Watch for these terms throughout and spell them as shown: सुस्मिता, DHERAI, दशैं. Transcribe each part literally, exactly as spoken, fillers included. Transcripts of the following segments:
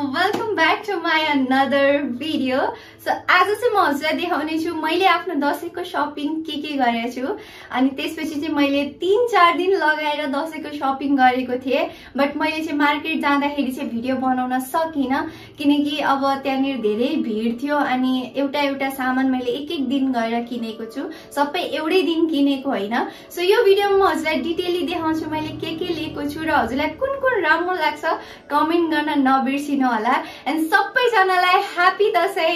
So welcome back to my another video. So आज चाहिँ म हजुरलाई देखाउने छु मैले आफ्नो दशैंको शपिङ के के गरेको छु अनि त्यसपछि चाहिँ मैले तीन चार दिन लगाएर दशैंको शपिङ गरेको थिए बट मैले चाहिँ मार्केट जाँदाखेरि चाहिँ भिडियो बनाउन सकिन किनकि अब त्यहाँनिर धेरै भिड थियो अनि एउटा एउटा सामान मैले एक-एक दिन गएर किनेको छु सबै एउटै दिन किनेको हैन सो यो भिडियोमा म हजुरलाई डिटेलली देखाउँछु मैले के के लिएको छु र हजुरलाई कुन कुन राम्रो लाग्छ कमेन्ट गर्न नबिर्सिनु होला एन्ड सबैजनालाई ह्यापी दशैं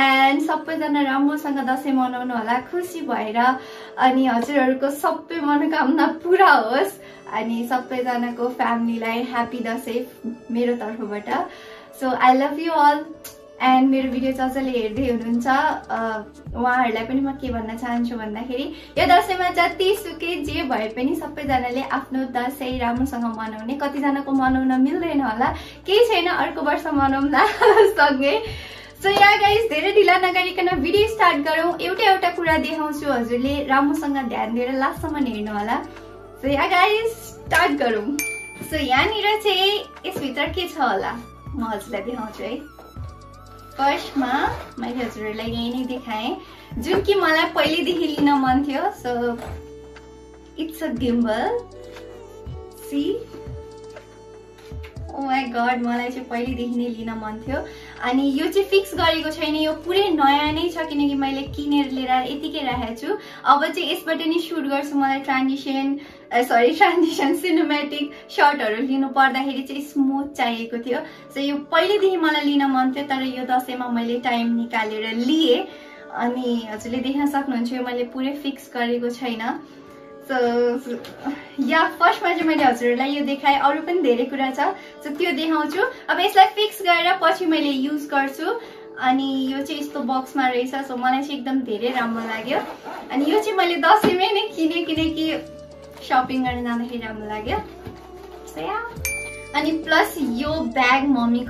And सबैजना राम्रोसँग दशैं मनाउनु होला खुसी भएर अनि हजुरहरुको सबै मनोकामना पूरा होस् अनि सबैजनाको फ्यामिलीलाई ह्यापी दशैं मेरो तर्फबाट so I love you all and मेरो भिडियो जसले हेर्दै हुनुहुन्छ उहाँहरुलाई पनि म के भन्न चाहन्छु भन्दाखेरि यो दशैंमा जति सुकै जे भए पनि सबैजनाले आफ्नो दशैं राम्रोसँग मनाउने कतिजनाको मनाउन मिल्दैन होला केही छैन अर्को वर्ष मनाउँला सँगै So yeah guys, धेरै ढिला नगरिकन भिडियो स्टार्ट गरौं एउटा एउटा कुरा देखाउँछु हजुरले राम्रोसँग ध्यान दिएर लास्टसम्म हेर्नु होला So yeah guys, स्टार्ट गरौं So यहाँ निर चाहिँ यस भित्र के छ होला म हजुरलाई देखाउँछु है फर्स्टमा मैले हजुरलाई यही नै देखाएँ जुन कि मलाई पहिले देखि लिन मन थियो so it's a gimbal see Oh my god, मलाई चाहिँ पहिले देखि नै लिन मन थियो अनि यो चाहिँ फिक्स गरेको छैन यो पुरै नयाँ नै छ किनकि मैले किनेर लिएर यतिकै राखेको छु अब चाहिँ यसबाट नि शूट गर्छु मलाई ट्रान्जिसन सरी ट्रान्जिसन सिनेमेटिक शटहरु लिनु पर्दाखेरि चाहिँ स्मूथ चाहिएको थियो सो यो पहिले देखि मलाई लिन मन थियो तर यो दशैंमा मैले टाइम निकालेर लिए अनि हजुरले देख्न सक्नुहुन्छ यो मैले पुरै फिक्स गरेको छैन So, yeah, first I will show you this. I will show you this. So, I will show you this. Now, I will fix it. I will use it. And this is in the box. So, I will show you this. And this is the shopping. So, yeah. And plus, this bag mommy.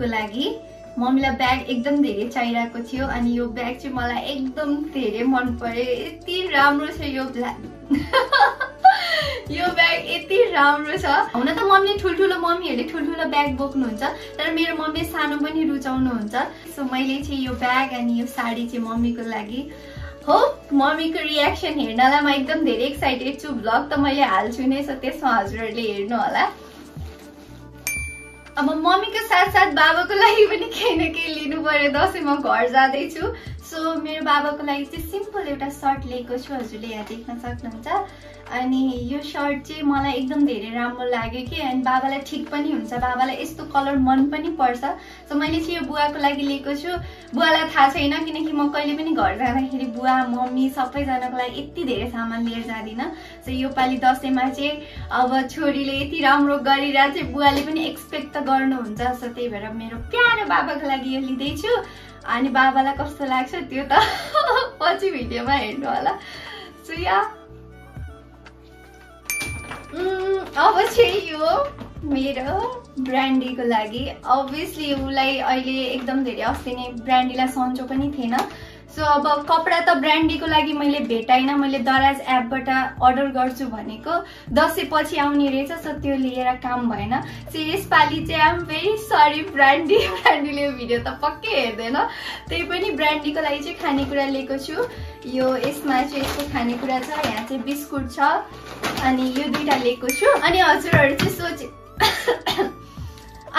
Mommyलाई bag एकदम धेरै चाहिरहेको थियो अनि यो bag चाहिँ मलाई एकदम धेरै मन पर्यो यति राम्रो छ यो ब्ल्याक यो bag यति राम्रो छ हुन त मम्मीले ठुलठुलो मम्मीहरुले ठुलठुलो bag बोक्नुहुन्छ तर मेरो मम्मीले सानो पनि रुचाउनुहुन्छ सो मैले चाहिँ यो bag अनि यो साडी चाहिँ मम्मीको लागि होप मम्मीको रियाक्सन हेर्नलाई म एकदम धेरै एक्साइटेड छु ब्लग त मैले हाल्छु नै सो त्यसमा हजुरहरुले हेर्नु होला अब मम्मीको साथसाथ बाबाको लागि पनि केही न केही लिनु पर्यो दशैंमा घर जादै छु सो मेरो बाबाको लागि चाहिँ सिम्पल एउटा सर्ट लिएको छु हजुरले यहाँ देख्न सक्नुहुन्छ अनि यो सर्ट चाहिँ मलाई एकदम धेरै राम्रो लाग्यो के अनि बाबालाई ठीक पनि हुन्छ बाबालाई यस्तो कलर मन पनि पर्छ सो मैले चाहिँ यो बुवाको लागि लिएको छु बुवालाई थाहा छैन किनकि म कहिले पनि घर जाँदाखेरि बुवा मम्मी सबैजनाको लागि यति धेरै सामान लिएर जादिन सो यो पाली दशैंमा चाहिँ अब छोरीले यति राम्रो गरिरा चाहिँ बुवाले पनि एक्सपेक्ट त गर्नुहुन्छ सो त्यही भएर मेरो प्यारो बाबाको लागि यो लिदै छु अनि बाबालाई कस्तो लाग्छ त्यो त पछि भिडियोमा हेर्नु होला सो या अब चाहिँ यो मेरो ब्रान्डीको लागि अभियसली उलाई अहिले एकदम धेरै अस्ति नै ब्रान्डीलाई सन्चो पनि थिएन सो अब कपडा त ब्रान्डीको लागि मैले भेटाइन मैले दराज एपबाट अर्डर गर्छु भनेको दशैं पछि आउने रहेछ सो त्यो लिएर काम भएन सो यसपालि चाहिँ I am very sorry brandy ब्रान्डीले भिडियो त पक्कै हेर्दैन त्यही पनि ब्रान्डीको लागि चाहिँ खानेकुरा लिएको छु यो यसमा चाहिँ यसको खानेकुरा छ यहाँ चाहिँ बिस्कुट छ अनि यो दुईटा लिएको छु अनि हजुरहरु चाहिँ सोचे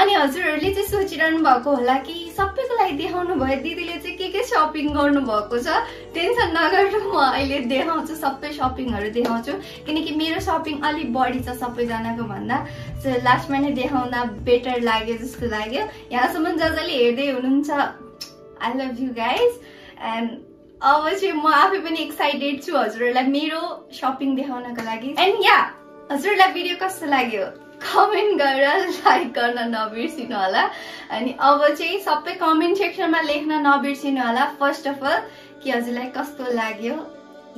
अनि हजुरहरुले चाहिँ सोचिरहनु भएको होला कि सबैको लागि देखाउनु भयो दिदीले चाहिँ के के शपिङ गर्नु भएको छ टेन्सन नगर्नु म अहिले देखाउँछु सबै शपिङहरु देखाउँछु किनकि मेरो शपिङ अलि बढी छ सबैजनाको भन्दा सो लास्टमा नै देखाउँदा बेटर लाग्यो जस्तो लाग्यो यहाँसम्म जसले हेर्दै हुनुहुन्छ I love you guys and अब चाहिँ म आफै पनि एक्साइटेड छु हजुरहरुलाई मेरो शपिङ देखाउनको लागि एन्ड या हजुरहरुलाई भिडियो कस्तो लाग्यो कमेन्ट गरेर लाइक गर्न नबिर्सिनु होला अनि अब चाहिँ सबै कमेन्ट सेक्सनमा लेख्न नबिर्सिनु होला फर्स्ट अफ अल कि हजुरलाई कस्तो लाग्यो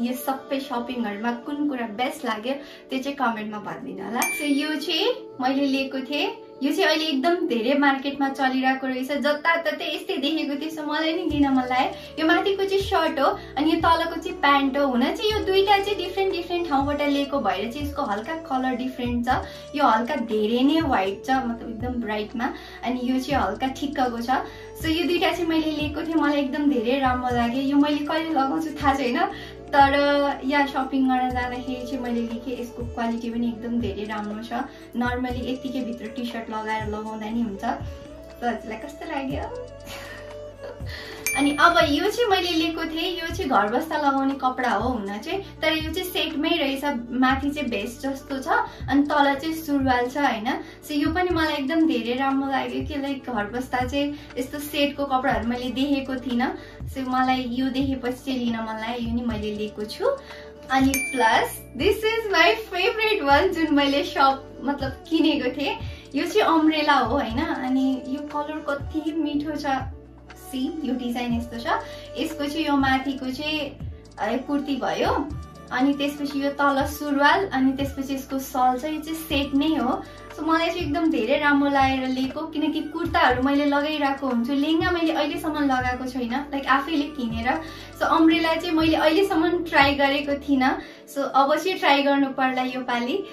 यो सबै शपिङहरुमा कुन कुरा बेस्ट लाग्यो त्यो चाहिँ कमेन्टमा भन्दिनु होला सो यो चाहिँ मैले लिएको थिए यो चाहिँ अहिले एकदम धेरै मार्केटमा चलिरहेको रहेछ। जताततै यस्तै देखेको थिएँ, सो मलाई नि दिन मन लाग्यो। यो माथिको चाहिँ शर्ट हो अनि यो तलको चाहिँ प्यान्ट हो। हुन चाहिँ यो दुईटा चाहिँ डिफ्रेन्ट डिफ्रेन्ट ठाउँबाट लिएको भएर चाहिँ यसको हल्का कलर डिफ्रेन्ट छ। यो हल्का धेरै नै व्हाइट छ, मतलब एकदम ब्राइटमा, अनि यो चाहिँ हल्का ठिक्कको छ। सो यो दुईटा चाहिँ मैले लिएको थिएँ, मलाई एकदम धेरै राम्रो लाग्यो। यो मैले कहिले लगाउँछु थाहा छैन, तर यहाँ शपिङ गर्न जाँदाखेरि चाहिँ मैले देखेँ यसको क्वालिटी पनि एकदम धेरै राम्रो छ। नर्मली यतिकै भित्र टी सर्ट लगाएर लगाउँदा नि हुन्छ। हजुरलाई कस्तो लाग्यो? अनि अब यो चाहिँ मैले लिएको थिएँ, यो चाहिँ घर बस्दा लगाउने कपडा हो हुन चाहिँ, तर यो चाहिँ सेटमै रहेछ। माथि चाहिँ भेस्ट जस्तो छ अनि तल चाहिँ सुरुवाल छ हैन। सो यो पनि मलाई एकदम धेरै राम्रो लाग्यो कि लाइक घर बस्दा चाहिँ यस्तो सेटको कपडाहरू मैले देखेको थिइनँ। सो मलाई यो देखेपछि चाहिँ लिन मन लाग्यो, यो नि मैले लिएको छु। अनि plus this is my favourite one, जुन मैले सप मतलब किनेको थिएँ। यो चाहिँ अम्ब्रेला हो हैन, अनि यो कलर कति मिठो छ। सी यो डिजाइन यस्तो छ। यसको चाहिँ यो माथिको चाहिँ कुर्ती भयो अनि त्यसपछि यो तल सुरुवाल अनि त्यसपछि यसको सल चाहिँ चाहिँ सेट नै हो। सो मलाई चाहिँ एकदम धेरै राम्रो लागेर लिएको, किनकि कुर्ताहरू मैले लगाइरहेको हुन्छु, लेहङ्गा मैले अहिलेसम्म लगाएको छैन, लाइक आफैले किनेर। सो अम्ब्रेला चाहिँ मैले अहिलेसम्म ट्राई गरेको थिइनँ, सो अब चाहिँ ट्राई गर्नु पर्ला यो पालि।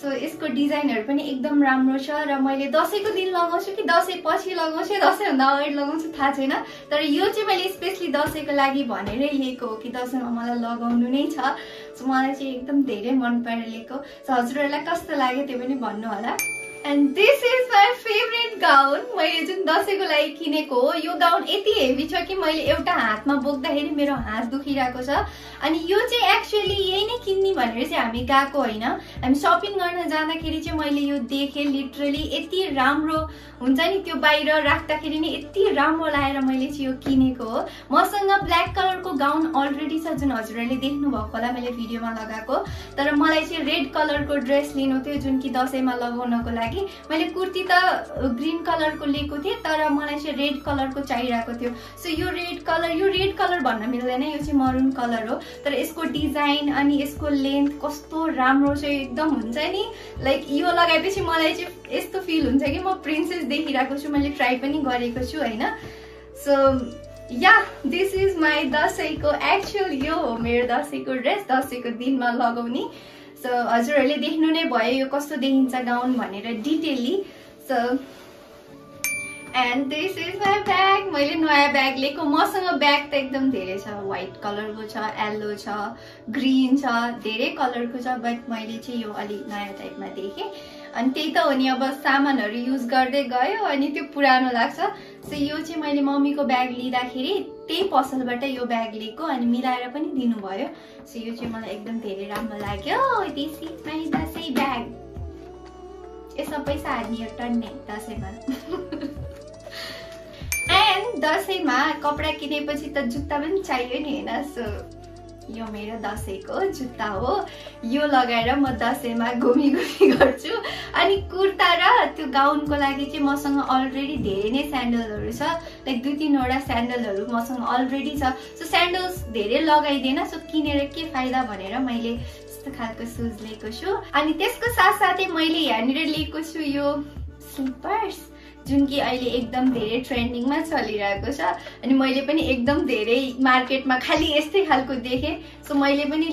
सो so, यसको डिजाइनहरु पनि एकदम राम्रो छ र मैले दसैँको दिन लगाउँछु कि दसैँ पछि लगाउँछु, दसैँभन्दा अगाडि लगाउँछु थाहा छैन, तर यो चाहिँ मैले स्पेशली दसैँको लागि भनेरै लिएको हो कि दसैँमा मलाई लगाउनु नै छ। सो मलाई चाहिँ एकदम धेरै मन परेर लिएको। सो हजुरहरूलाई कस्तो लाग्यो त्यो पनि भन्नु होला। And this is my favourite gown, मैले जुन दसैँको लागि किनेको हो। यो गाउन यति हेभी छ कि मैले एउटा हातमा बोक्दाखेरि मेरो हात दुखिरहेको छ। अनि यो चाहिँ एक्चुअली यही नै किन्ने भनेर चाहिँ हामी गएको होइन, हामी सपिङ गर्न जाँदाखेरि चाहिँ मैले यो देखेँ। लिटरली यति राम्रो हुन्छ नि, त्यो बाहिर राख्दाखेरि नि यति राम्रो लागेर मैले चाहिँ यो किनेको हो। मसँग ब्ल्याक कलरको गाउन अलरेडी छ, जुन हजुरहरूले देख्नुभएको होला मैले भिडियोमा लगाएको, तर मलाई चाहिँ रेड कलरको ड्रेस लिनु थियो, जुन कि दसैँमा लगाउनको लागि। मैले कुर्ती त ग्रीन कलरको लिएको थिएँ, तर मलाई चाहिँ रेड कलरको चाहिरहेको थियो। सो यो रेड कलर, यो रेड कलर भन्न मिल्दैन, यो चाहिँ मरुन कलर हो। तर यसको डिजाइन अनि यसको लेन्थ कस्तो राम्रो छ, एकदम हुन्छ नि लाइक यो लगाएपछि मलाई चाहिँ यस्तो फिल हुन्छ कि म प्रिन्सेस देखिरहेको छु। मैले ट्राई पनि गरेको छु होइन। So yeah this is my दसैँको, एक्चुअल यो हो मेरो दसैँको ड्रेस, दसैँको दिनमा लगाउने। सो हजुरहरूले देख्नु नै भयो यो कस्तो देखिन्छ गाउन भनेर डिटेली। So and this is my bag, मैले नयाँ ब्याग लिएको। मसँग ब्याग त एकदम धेरै छ, व्हाइट कलरको छ, येल्लो छ, ग्रिन छ, धेरै कलरको छ, बट मैले चाहिँ यो अलिक नयाँ टाइपमा देखेँ। अनि त्यही त हो नि, अब सामानहरू युज गर्दै गयो अनि त्यो पुरानो लाग्छ। सो यो चाहिँ मैले मम्मीको ब्याग लिँदाखेरि त्यही पसलबाट यो ब्याग लिएको अनि मिलाएर पनि दिनुभयो। सो यो चाहिँ मलाई एकदम धेरै राम्रो लाग्यो। This is my Dashain bag. यसमा पैसा हाल्ने टन्ने दसैँमा। एन्ड दसैँमा कपडा किनेपछि त जुत्ता पनि चाहियो नि होइन। सो यो मेरो दसैँको जुत्ता हो, यो लगाएर म दसैँमा घुमी घुमी गर्छु। अनि कुर्ता र त्यो गाउनको लागि चाहिँ मसँग अलरेडी धेरै नै स्यान्डलहरू छ, लाइक दुई तिनवटा स्यान्डलहरू मसँग अलरेडी छ। सो स्यान्डल्स धेरै लगाइदिएन, सो किनेर के फाइदा भनेर मैले यस्तो खालको सुज लिएको छु। अनि त्यसको साथसाथै मैले यहाँनिर लिएको छु यो स्लिपर्स, जुन कि अहिले एकदम धेरै ट्रेन्डिङमा चलिरहेको छ। अनि मैले पनि एकदम धेरै मार्केटमा खालि यस्तै खालको देखेँ। सो मैले पनि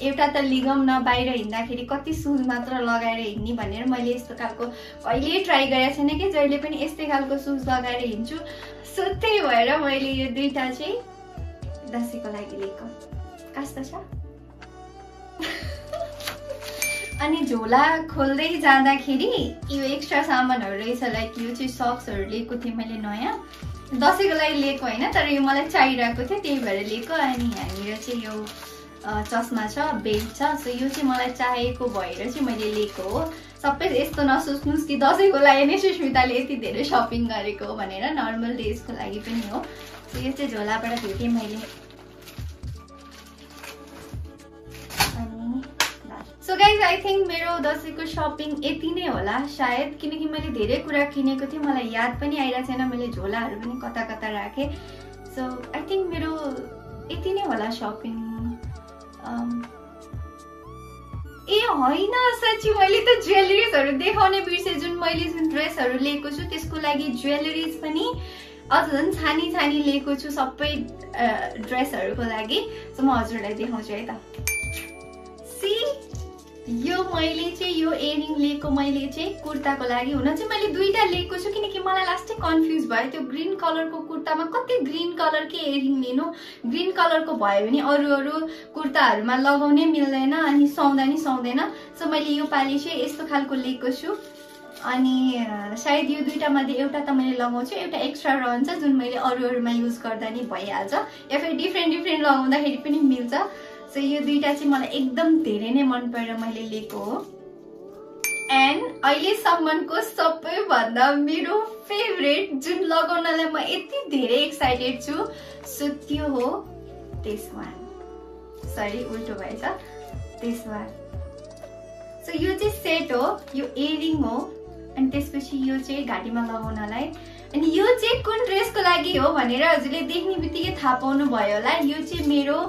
एउटा त लिगम न बाहिर हिँड्दाखेरि कति सुज मात्र लगाएर हिँड्ने भनेर मैले यस्तो खालको कहिले ट्राई गरेको छैन कि, जहिले पनि यस्तै खालको सुज लगाएर हिँड्छु। सो त्यही भएर मैले यो दुईवटा चाहिँ दसैँको लागि लिएको। कस्तो छ? अनि झोला खोल्दै जाँदाखेरि यो एक्स्ट्रा सामानहरू रहेछ, लाइक यो चाहिँ सक्सहरू लिएको थिएँ मैले नयाँ, दसैँको लागि लिएको होइन, तर यो मलाई चाहिरहेको थियो त्यही भएर लिएको। अनि यहाँनिर चाहिँ यो चस्मा छ, बेल्ट छ। सो यो चाहिँ मलाई चाहिएको भएर चाहिँ मैले लिएको हो। सबै यस्तो नसोच्नुहोस् कि दसैँको लागि नै सुस्मिताले यति धेरै सपिङ गरेको हो भनेर, नर्मल डेजको लागि पनि हो। सो यो चाहिँ झोलाबाट भेटेँ मैले। सो गाइज आई थिङ्क मेरो दसैँको सपिङ यति नै होला सायद, किनकि मैले धेरै कुरा किनेको थिएँ, मलाई याद पनि आइरहेको छैन, मैले झोलाहरू पनि कता कता राखेँ। सो आई थिङ्क मेरो यति नै होला सपिङ, ए होइन साच्चै मैले त ज्वेलरीजहरु देखाउने बिर्से जुन मैले जुन ड्रेसहरु लिएको छु त्यसको लागि ज्वेलरीज पनि अझन छानी छानी लिएको छु सबै ड्रेसहरुको लागि सो म हजुरलाई देखाउँछु है त सी यो मैले चाहिँ यो एयरिङ लिएको मैले चाहिँ कुर्ताको लागि हुन चाहिँ मैले दुईटा लिएको छु किनकि मलाई लास्टै कन्फ्युज भयो त्यो ग्रीन कलरको कुर्तामा कति ग्रीन कलरकै एयरिङ लिनु ग्रीन कलरको भयो भने अरु अरु कुर्ताहरुमा लगाउने मिल्दैन अनि सौदा नि सौदैन सो मैले यो पाली चाहिँ यस्तो खालको लिएको छु अनि सायद यो दुईटा मध्ये एउटा त मैले लगाउँछु एउटा एक्स्ट्रा रहन्छ जुन मैले अरु अरुमा युज गर्दा नि भइहाल्छ या फेरि डिफरेंट डिफरेंट लगाउँदाखेरि पनि मिल्छ So, यो दुईटा चाहिँ मलाई एकदम धेरै नै मन पर्यो मैले लिएको हो एन्ड अहिले सम्मको सबैभन्दा मेरो फेभरेट जुन लगाउनलाई म यति धेरै एक्साइटेड छु सो त्यो हो दिस वान सरी उल्टो भएछ दिस वान सो यो चाहिँ सेट हो यो एयरिङ हो अनि त्यसपछि यो चाहिँ घाटीमा लगाउनलाई अनि यो चाहिँ कुन ड्रेसको लागि हो भनेर हजुरले देख्नेबित्तिकै थाहा पाउनु भयो होला यो चाहिँ मेरो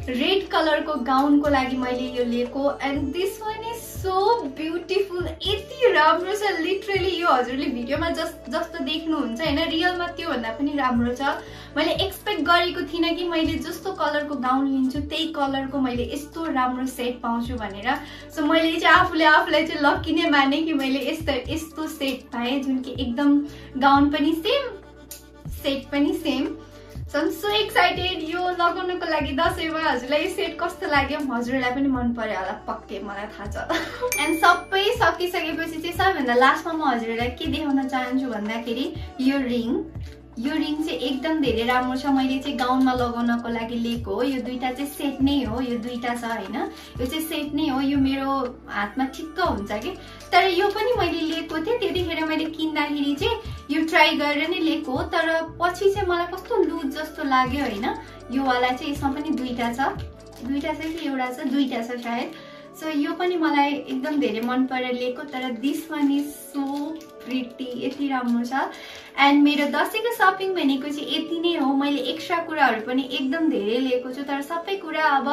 रेड कलर को गाउन को लागि मैले यो लिएको and this one is so beautiful यति राम्रो छ लिटरली यो हजुरले भिडियोमा जस्ट जस्तो देख्नुहुन्छ हैन रियलमा त्यो भन्दा पनि राम्रो छ मैले एक्सपेक्ट गरेको थिइनँ कि मैले जस्तो कलर को गाउन लिन्छु त्यही कलर को मैले यस्तो राम्रो सेट पाउँछु भनेर सो मैले चाहिँ आफूले आफूलाई चाहिँ लकी नै माने कि मैले यस्तो यस्तो सेट पाए जुन कि एकदम गाउन पनि सेम सेट पनि same So I'm so excited यो लगाउनको लागि दशैंमा हजुरलाई सेट कस्तो लाग्यो हजुरलाई पनि मन पर्यो होला पक्कै मलाई थाहा छ एन्ड सबै सकिसकेपछि चाहिँ सबैभन्दा लास्टमा म हजुरलाई के देखाउन चाहन्छु भन्दाखेरि यो रिङ यो रिङ चाहिँ एकदम धेरै राम्रो छ मैले चाहिँ गाउनमा लगाउनको लागि लिएको हो यो दुईटा चाहिँ सेट नै हो यो दुईटा छ हैन यो चाहिँ सेट नै हो यो मेरो हातमा ठिक्क हुन्छ के तर यो पनि मैले लिएको थिए त्यतिखेर मैले किन्दाखेरि चाहिँ यो ट्राई गरेर नै लिएको तर पछि चाहिँ मलाई कस्तो लूज जस्तो लाग्यो हैन यो वाला चाहिँ यसमा पनि दुईटा छ दुईटा छ कि एउटा छ दुईटा छ सायद सो यो पनि मलाई एकदम धेरै मन परेर लिएको तर this one is so pretty यति राम्रो छ एन्ड मेरो दशैंको शपिङ भनेको चाहिँ यति नै हो मैले एक्स्ट्रा कुराहरु पनि एकदम धेरै लिएको छु तर सबै कुरा अब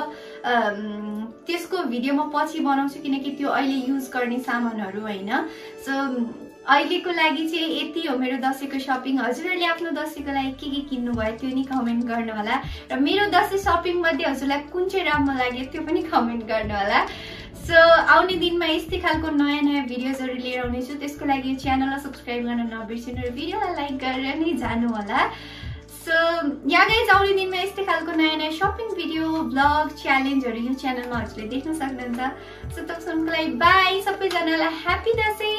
त्यसको भिडियो म पछि बनाउँछु किनकि त्यो अहिले युज गर्ने सामानहरु हैन सो अहिलेको लागि चाहिँ यति हो मेरो दशैंको शपिङ हजुरले आफ्नो दशैंको लागि के के किन्नु भयो त्यो नि कमेन्ट गर्नु होला र मेरो दशैं शपिङ मध्ये हजुरलाई कुन चाहिँ राम्रो लाग्यो त्यो पनि कमेन्ट गर्नु होला सो आउने दिनमा यस्तै खालको नयाँ नयाँ भिडियोजहरु लिएर आउनेछु त्यसको लागि च्यानललाई सब्स्क्राइब गर्न नबिर्सिनु र भिडियोलाई लाइक गरेर नि जानु होला सो या गाइज आउने दिनमा यस्तै खालको नयाँ नयाँ शपिङ भिडियो ब्लग च्यालेन्जहरु यो च्यानलमा हजुरले देख्न सक्नुहुन्छ सो तबसम्मको लागि बाई सबैजनालाई happy दशैं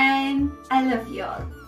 And I love you all.